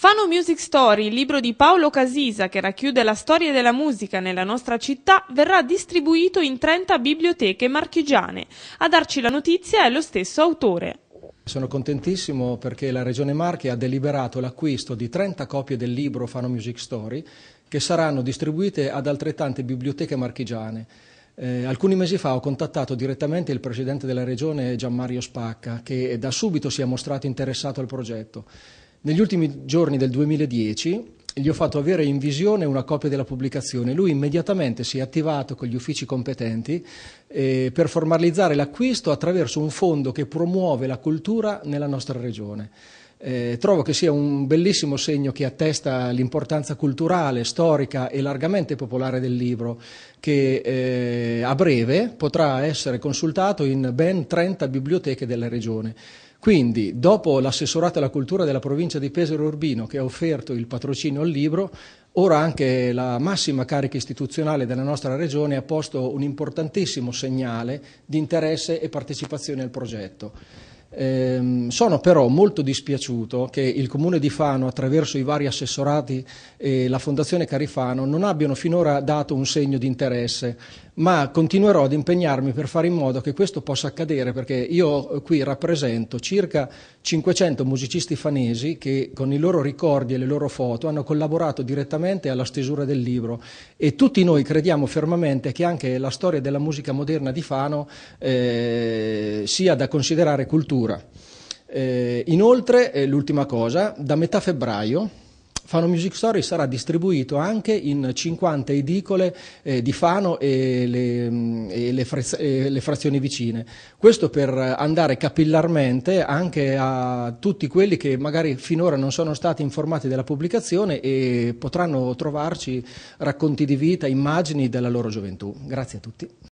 Fano Music Story, il libro di Paolo Casisa che racchiude la storia della musica nella nostra città, verrà distribuito in 30 biblioteche marchigiane. A darci la notizia è lo stesso autore. Sono contentissimo perché la Regione Marche ha deliberato l'acquisto di 30 copie del libro Fano Music Story che saranno distribuite ad altrettante biblioteche marchigiane. Alcuni mesi fa ho contattato direttamente il Presidente della Regione Gian Mario Spacca, che da subito si è mostrato interessato al progetto. Negli ultimi giorni del 2010 gli ho fatto avere in visione una copia della pubblicazione. Lui immediatamente si è attivato con gli uffici competenti per formalizzare l'acquisto attraverso un fondo che promuove la cultura nella nostra regione. Trovo che sia un bellissimo segno che attesta l'importanza culturale, storica e largamente popolare del libro, che a breve potrà essere consultato in ben 30 biblioteche della regione. Quindi, dopo l'assessorato alla cultura della provincia di Pesaro Urbino, che ha offerto il patrocinio al libro, ora anche la massima carica istituzionale della nostra regione ha posto un importantissimo segnale di interesse e partecipazione al progetto. Sono però molto dispiaciuto che il Comune di Fano, attraverso i vari assessorati e la Fondazione Carifano, non abbiano finora dato un segno di interesse, ma continuerò ad impegnarmi per fare in modo che questo possa accadere, perché io qui rappresento circa 500 musicisti fanesi che con i loro ricordi e le loro foto hanno collaborato direttamente alla stesura del libro, e tutti noi crediamo fermamente che anche la storia della musica moderna di Fano sia da considerare cultura. Inoltre, l'ultima cosa, da metà febbraio Fano Music Story sarà distribuito anche in 50 edicole di Fano e le frazioni vicine. Questo per andare capillarmente anche a tutti quelli che magari finora non sono stati informati della pubblicazione e potranno trovarci racconti di vita, immagini della loro gioventù. Grazie a tutti.